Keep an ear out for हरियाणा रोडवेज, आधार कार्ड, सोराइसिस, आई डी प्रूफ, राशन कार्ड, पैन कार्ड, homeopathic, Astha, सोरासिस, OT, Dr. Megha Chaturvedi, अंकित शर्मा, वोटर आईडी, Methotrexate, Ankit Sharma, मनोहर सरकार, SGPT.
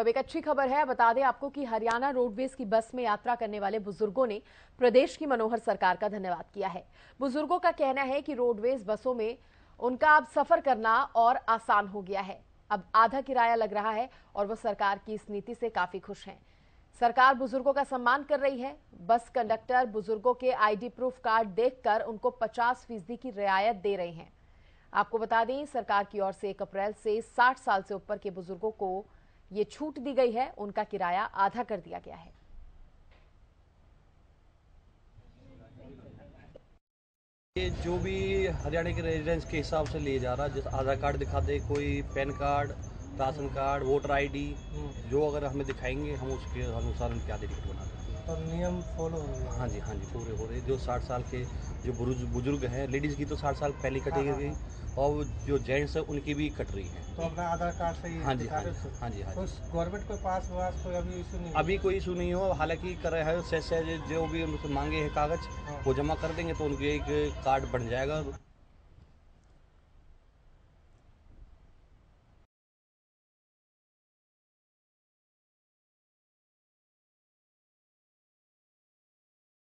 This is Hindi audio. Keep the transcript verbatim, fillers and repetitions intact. अब एक अच्छी खबर है, बता दें आपको कि हरियाणा रोडवेज की बस में यात्रा करने वाले बुजुर्गों ने प्रदेश की मनोहर सरकार का धन्यवाद किया है। बुजुर्गों का कहना है कि रोडवेज बसों में उनका अब सफर करना और आसान हो गया है, अब आधा किराया लग रहा है और वो सरकार की इस नीति से काफी खुश हैं। सरकार बुजुर्गों का सम्मान कर रही है। बस कंडक्टर बुजुर्गों के आई डी प्रूफ कार्ड देखकर उनको पचास फीसदी की रियायत दे रहे हैं। आपको बता दें, सरकार की ओर से एक अप्रैल से साठ साल से ऊपर के बुजुर्गों को ये छूट दी गई है, उनका किराया आधा कर दिया गया है। ये जो भी हरियाणा के रेजिडेंस के हिसाब से ले जा रहा है, जैसे आधार कार्ड दिखा दे, कोई पैन कार्ड, राशन कार्ड, वोटर आईडी, जो अगर हमें दिखाएंगे हम उसके अनुसार उनकी आधी टिकट बना देंगे और नियम फॉलो हो रहे। हाँ जी, हाँ जी, पूरे हो रहे। जो साठ साल के जो बुजुर्ग हैं, लेडीज़ की तो साठ साल पहले कटी गई और जो जेंट्स है उनकी भी कट रही है, तो अपना आधार कार्ड से ही। हाँ जी, हाँ जी, हाँ जी, हाँ जी। गवर्नमेंट को पास वास कोई अभी इशू नहीं, अभी कोई इशू नहीं हो। हालांकि कर रहे हैं, जो भी उनसे मांगे हैं कागज वो जमा कर देंगे तो उनके एक कार्ड बन जाएगा।